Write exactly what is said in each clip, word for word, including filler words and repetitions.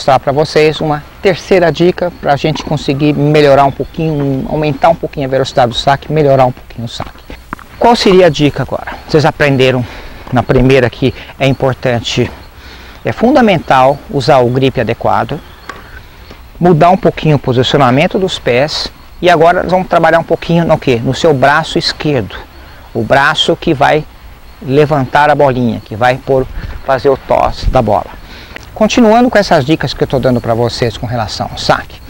Mostrar para vocês uma terceira dica para a gente conseguir melhorar um pouquinho, aumentar um pouquinho a velocidade do saque, melhorar um pouquinho o saque. Qual seria a dica agora? Vocês aprenderam na primeira que é importante, é fundamental usar o grip adequado, mudar um pouquinho o posicionamento dos pés e agora nós vamos trabalhar um pouquinho no que? No seu braço esquerdo, o braço que vai levantar a bolinha, que vai por fazer o toss da bola. Continuando com essas dicas que eu estou dando para vocês com relação ao saque,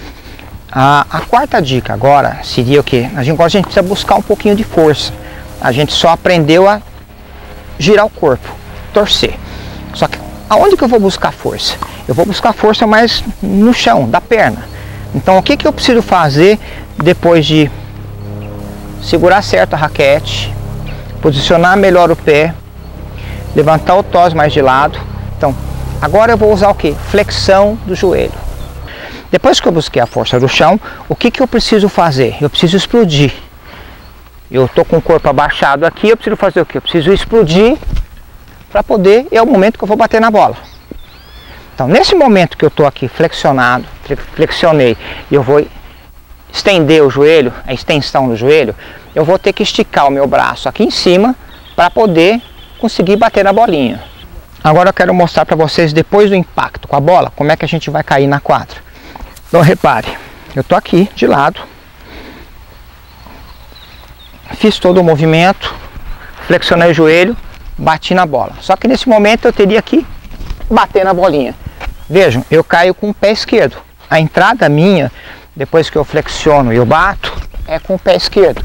a, a quarta dica agora seria o que? A gente, agora a gente precisa buscar um pouquinho de força. A gente só aprendeu a girar o corpo, torcer. Só que aonde que eu vou buscar força? Eu vou buscar força mais no chão, da perna. Então o que, que eu preciso fazer depois de segurar certo a raquete, posicionar melhor o pé, levantar o toss mais de lado? Então, agora eu vou usar o que? Flexão do joelho. Depois que eu busquei a força do chão, o que, que eu preciso fazer? Eu preciso explodir. Eu estou com o corpo abaixado aqui, eu preciso fazer o que? Eu preciso explodir para poder, é o momento que eu vou bater na bola. Então, nesse momento que eu estou aqui flexionado, flexionei, e eu vou estender o joelho, a extensão do joelho, eu vou ter que esticar o meu braço aqui em cima para poder conseguir bater na bolinha. Agora eu quero mostrar para vocês, depois do impacto com a bola, como é que a gente vai cair na quadra. Então repare, eu estou aqui de lado, fiz todo o movimento, flexionei o joelho, bati na bola. Só que nesse momento eu teria que bater na bolinha. Vejam, eu caio com o pé esquerdo. A entrada minha, depois que eu flexiono e eu bato, é com o pé esquerdo.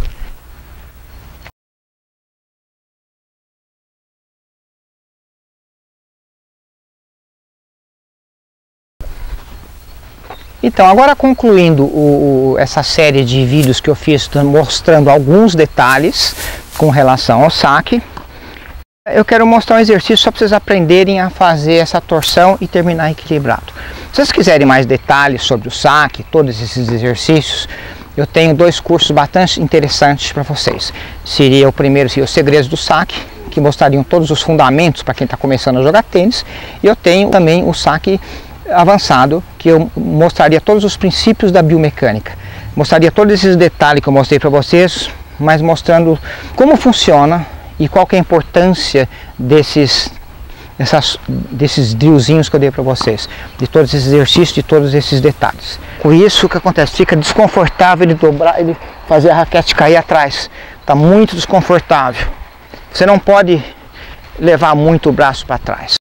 Então, agora concluindo o, o, essa série de vídeos que eu fiz mostrando alguns detalhes com relação ao saque, eu quero mostrar um exercício só para vocês aprenderem a fazer essa torção e terminar equilibrado. Se vocês quiserem mais detalhes sobre o saque, todos esses exercícios, eu tenho dois cursos bastante interessantes para vocês. Seria o primeiro, seria os segredos do saque, que mostrariam todos os fundamentos para quem está começando a jogar tênis, e eu tenho também o saque avançado, que eu mostraria todos os princípios da biomecânica, mostraria todos esses detalhes que eu mostrei para vocês, mas mostrando como funciona e qual que é a importância desses essas, desses drillzinhos que eu dei para vocês, de todos esses exercícios, de todos esses detalhes. Com isso, o que acontece? Fica desconfortável ele dobrar, ele fazer a raquete cair atrás, está muito desconfortável. Você não pode levar muito o braço para trás.